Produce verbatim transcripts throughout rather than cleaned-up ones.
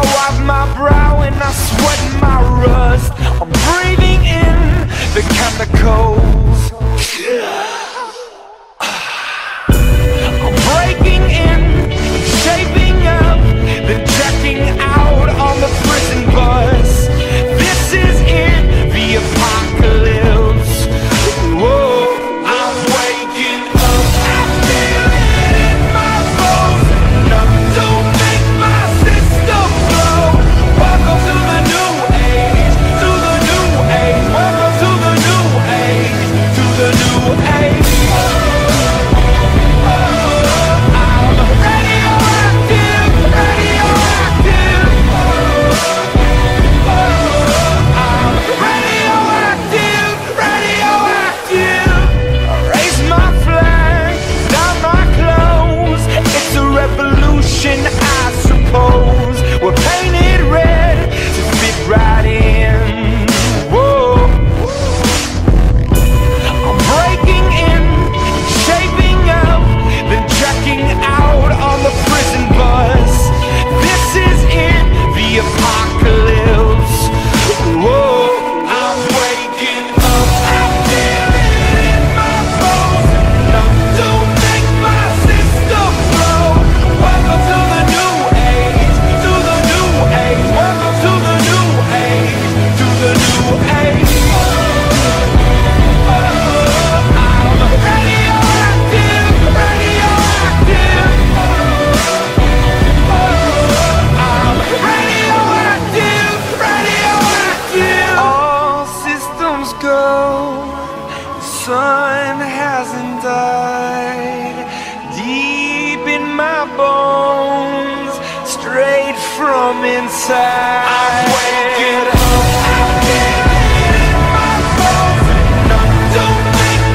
I wipe my brow and I sweat my rust. I'm breathing in the chemicals. I'm breaking in, shaping up, then checking out on the prison bus. This is it, the apocalypse. Whoa, I'm waking up, I feel it in my bones. Enough to make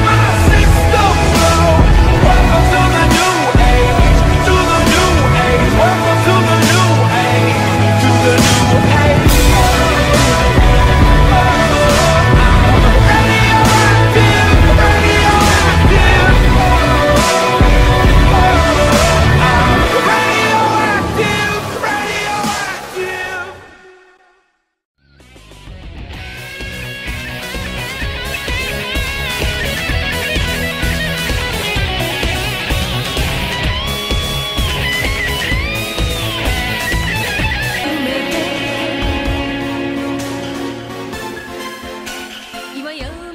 my system blow. Welcome to the new age, to the new age. Welcome to the new age, to the new age. From inside, I'm waking up. Well,